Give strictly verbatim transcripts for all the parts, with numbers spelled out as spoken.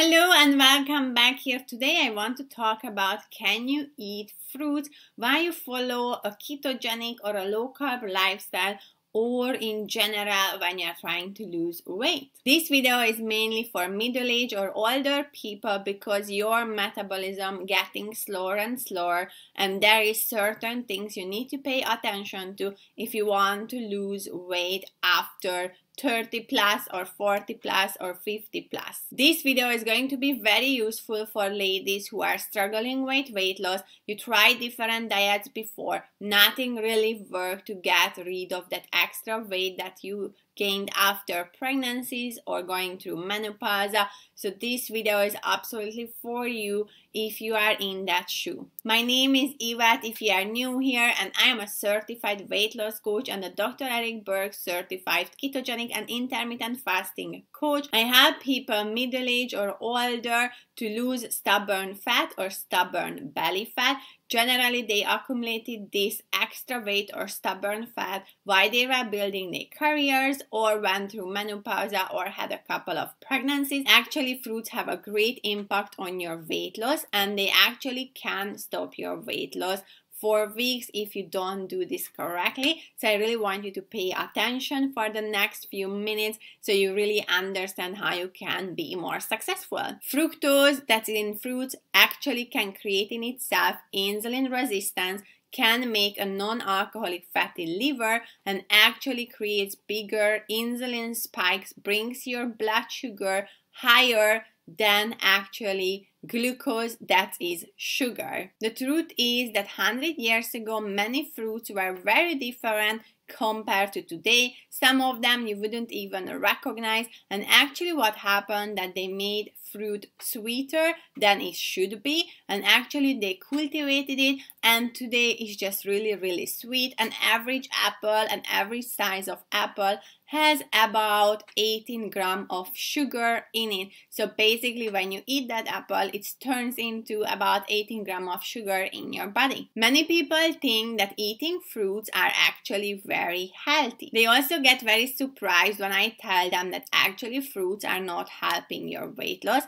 Hello and welcome back here. Today I want to talk about can you eat fruit while you follow a ketogenic or a low-carb lifestyle, or in general when you're trying to lose weight. This video is mainly for middle-aged or older people because your metabolism getting slower and slower, and there is certain things you need to pay attention to if you want to lose weight after thirty plus or forty plus or fifty plus. This video is going to be very useful for ladies who are struggling with weight loss. You tried different diets before, nothing really worked to get rid of that extra weight that you gained after pregnancies or going through menopause. So this video is absolutely for you if you are in that shoe. My name is Yvette if you are new here, and I am a certified weight loss coach and a Doctor Eric Berg certified ketogenic and intermittent fasting coach. I help people middle-aged or older to lose stubborn fat or stubborn belly fat. Generally, they accumulated this extra weight or stubborn fat while they were building their careers or went through menopause or had a couple of pregnancies. Actually, fruits have a great impact on your weight loss, and they actually can stop your weight loss for weeks if you don't do this correctly. So I really want you to pay attention for the next few minutes so you really understand how you can be more successful. Fructose that's in fruits actually can create in itself insulin resistance, can make a non-alcoholic fatty liver, and actually creates bigger insulin spikes, brings your blood sugar higher than actually glucose, that is sugar. The truth is that one hundred years ago, many fruits were very different compared to today. Some of them you wouldn't even recognize, and actually what happened that they made fruit sweeter than it should be, and actually they cultivated it, and today it's just really really sweet. An average apple, an average size of apple has about eighteen grams of sugar in it. So basically when you eat that apple, it turns into about eighteen grams of sugar in your body. Many people think that eating fruits are actually very healthy. They also get very surprised when I tell them that actually fruits are not helping your weight loss,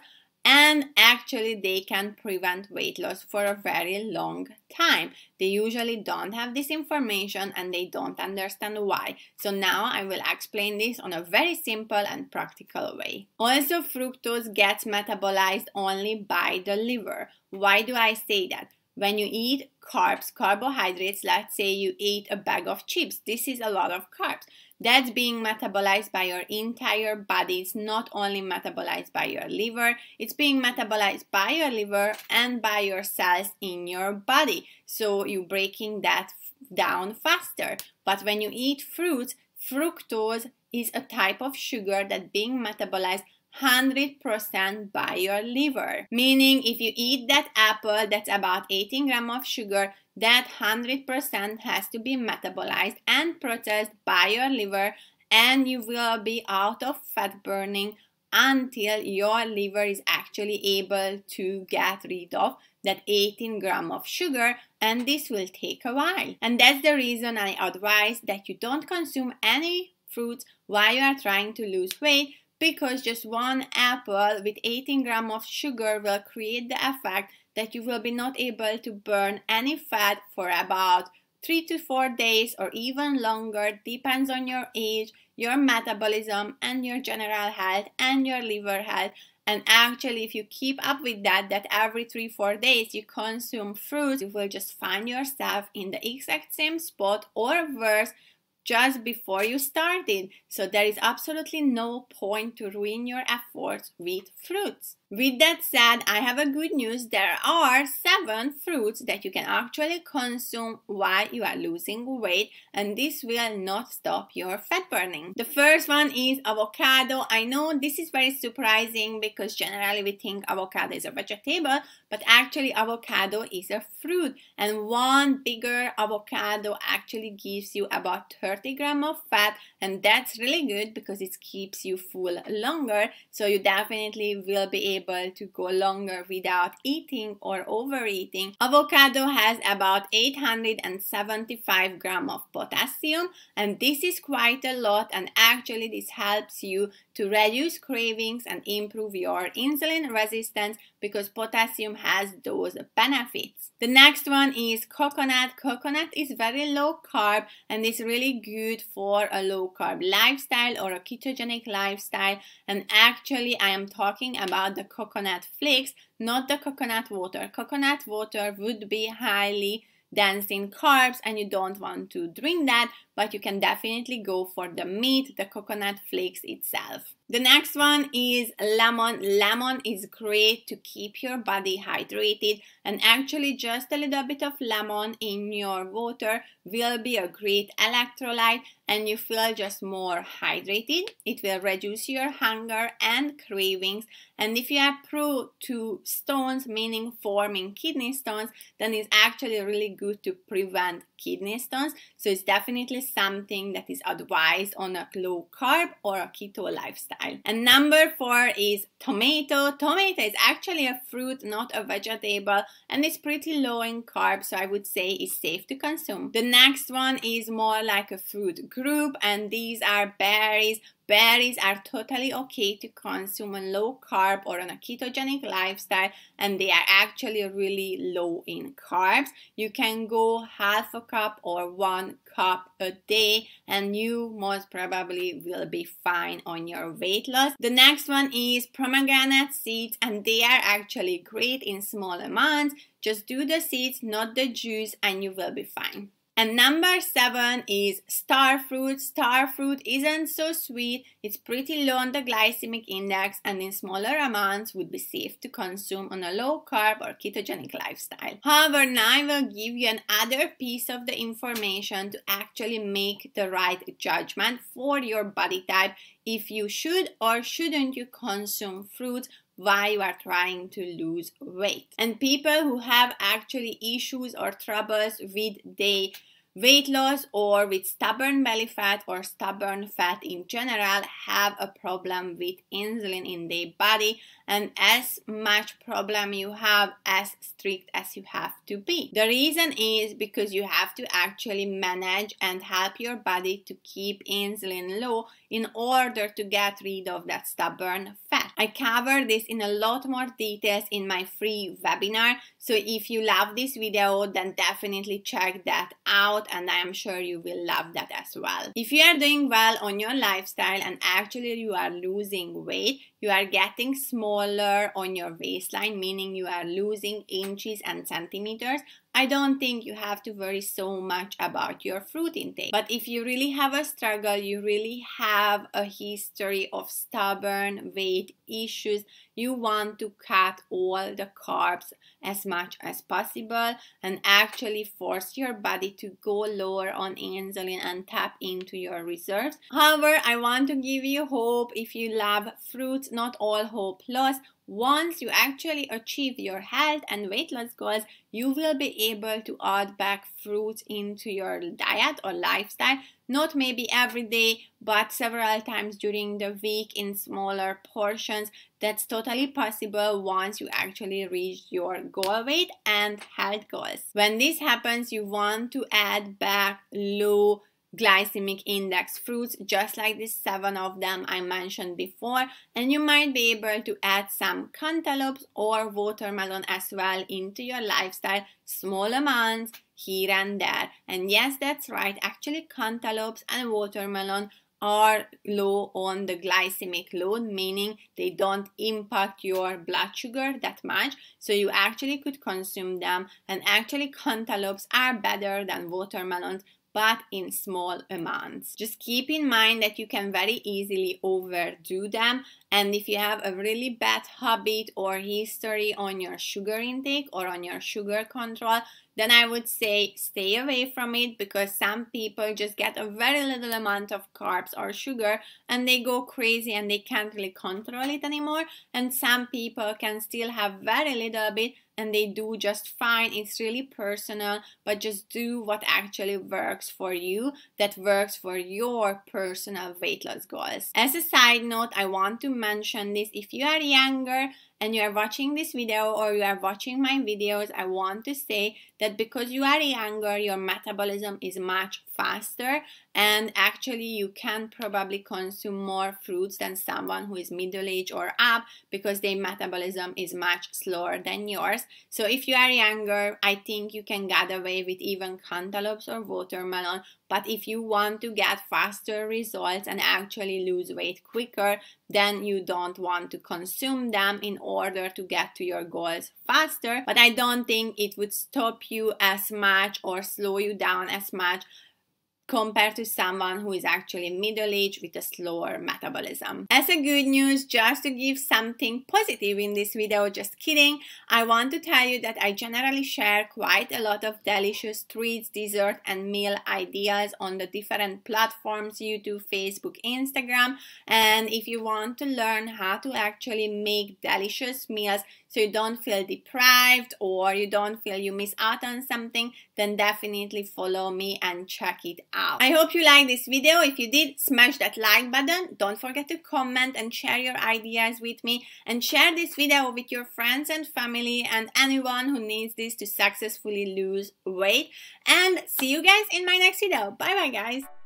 and actually they can prevent weight loss for a very long time. They usually don't have this information and they don't understand why. So now I will explain this on a very simple and practical way. Also, fructose gets metabolized only by the liver. Why do I say that? When you eat carbs, carbohydrates, let's say you ate a bag of chips, this is a lot of carbs. That's being metabolized by your entire body. It's not only metabolized by your liver, it's being metabolized by your liver and by your cells in your body. So you're breaking that down faster. But when you eat fruits, fructose is a type of sugar that's being metabolized one hundred percent by your liver. Meaning if you eat that apple that's about eighteen grams of sugar, that one hundred percent has to be metabolized and processed by your liver, and you will be out of fat burning until your liver is actually able to get rid of that eighteen grams of sugar, and this will take a while. And that's the reason I advise that you don't consume any fruits while you are trying to lose weight, because just one apple with eighteen grams of sugar will create the effect that you will be not able to burn any fat for about three to four days or even longer, depends on your age, your metabolism, and your general health and your liver health. And actually, if you keep up with that, that every three, four days you consume fruit, you will just find yourself in the exact same spot or worse just before you started. So there is absolutely no point to ruin your efforts with fruits. With that said, I have a good news. There are seven fruits that you can actually consume while you are losing weight, and this will not stop your fat burning. The first one is avocado. I know this is very surprising because generally we think avocado is a vegetable, but actually avocado is a fruit, and one bigger avocado actually gives you about 30 thirty grams of fat, and that's really good because it keeps you full longer, so you definitely will be able to go longer without eating or overeating. Avocado has about eight hundred seventy-five grams of potassium, and this is quite a lot, and actually this helps you to reduce cravings and improve your insulin resistance because potassium has those benefits. The next one is coconut. Coconut is very low carb and is really good for a low carb lifestyle or a ketogenic lifestyle, and actually I am talking about the coconut flakes, not the coconut water. Coconut water would be highly dense in carbs and you don't want to drink that, but you can definitely go for the meat, the coconut flakes itself. The next one is lemon. Lemon is great to keep your body hydrated, and actually just a little bit of lemon in your water will be a great electrolyte and you feel just more hydrated. It will reduce your hunger and cravings, and if you are prone to stones, meaning forming kidney stones, then it's actually really good to prevent kidney stones, so it's definitely something that is advised on a low carb or a keto lifestyle. And number four is tomato. Tomato is actually a fruit, not a vegetable, and it's pretty low in carbs, so I would say it's safe to consume. The next one is more like a fruit group, and these are berries. Berries are totally okay to consume on low carb or on a ketogenic lifestyle, and they are actually really low in carbs. You can go half a cup or one cup a day and you most probably will be fine on your weight loss. The next one is pomegranate seeds, and they are actually great in small amounts. Just do the seeds, not the juice, and you will be fine. And number seven is star fruit. Star fruit isn't so sweet, it's pretty low on the glycemic index, and in smaller amounts would be safe to consume on a low carb or ketogenic lifestyle. However, now I will give you another piece of the information to actually make the right judgment for your body type if you should or shouldn't you consume fruits while you are trying to lose weight. And people who have actually issues or troubles with their weight loss or with stubborn belly fat or stubborn fat in general have a problem with insulin in their body, and as much problem you have, as strict as you have to be. The reason is because you have to actually manage and help your body to keep insulin low in order to get rid of that stubborn fat. I cover this in a lot more details in my free webinar, so if you love this video then definitely check that out, and I am sure you will love that as well. If you are doing well on your lifestyle and actually you are losing weight, you are getting smaller on your waistline, meaning you are losing inches and centimeters, I don't think you have to worry so much about your fruit intake. But if you really have a struggle, you really have a history of stubborn weight issues, you want to cut all the carbs as much as possible and actually force your body to go lower on insulin and tap into your reserves. However, I want to give you hope. If you love fruits, not all hope lost. Once you actually achieve your health and weight loss goals, you will be able to add back fruits into your diet or lifestyle, not maybe every day, but several times during the week in smaller portions. That's totally possible once you actually reach your goal weight and health goals. When this happens, you want to add back low glycemic index fruits, just like the seven of them I mentioned before, and you might be able to add some cantaloupes or watermelon as well into your lifestyle, small amounts here and there. And yes, that's right, actually cantaloupes and watermelon are low on the glycemic load, meaning they don't impact your blood sugar that much, so you actually could consume them, and actually cantaloupes are better than watermelons, but in small amounts. Just keep in mind that you can very easily overdo them And if you have a really bad habit or history on your sugar intake or on your sugar control, then I would say stay away from it, because some people just get a very little amount of carbs or sugar and they go crazy and they can't really control it anymore. And some people can still have very little bit and they do just fine. It's really personal, but just do what actually works for you, that works for your personal weight loss goals. As a side note, I want to mention this: if you are younger and you are watching this video or you are watching my videos, I want to say that because you are younger, your metabolism is much faster, and actually you can probably consume more fruits than someone who is middle-aged or up, because their metabolism is much slower than yours. So if you are younger, I think you can get away with even cantaloupes or watermelon. But if you want to get faster results and actually lose weight quicker, then you don't want to consume them in order to get to your goals faster. But I don't think it would stop you as much or slow you down as much compared to someone who is actually middle-aged with a slower metabolism. As a good news, just to give something positive in this video, just kidding, I want to tell you that I generally share quite a lot of delicious treats, dessert and meal ideas on the different platforms, YouTube, Facebook, Instagram. And if you want to learn how to actually make delicious meals so you don't feel deprived or you don't feel you miss out on something, then definitely follow me and check it out. I hope you liked this video. If you did, smash that like button. Don't forget to comment and share your ideas with me, and share this video with your friends and family and anyone who needs this to successfully lose weight. And see you guys in my next video. Bye bye guys.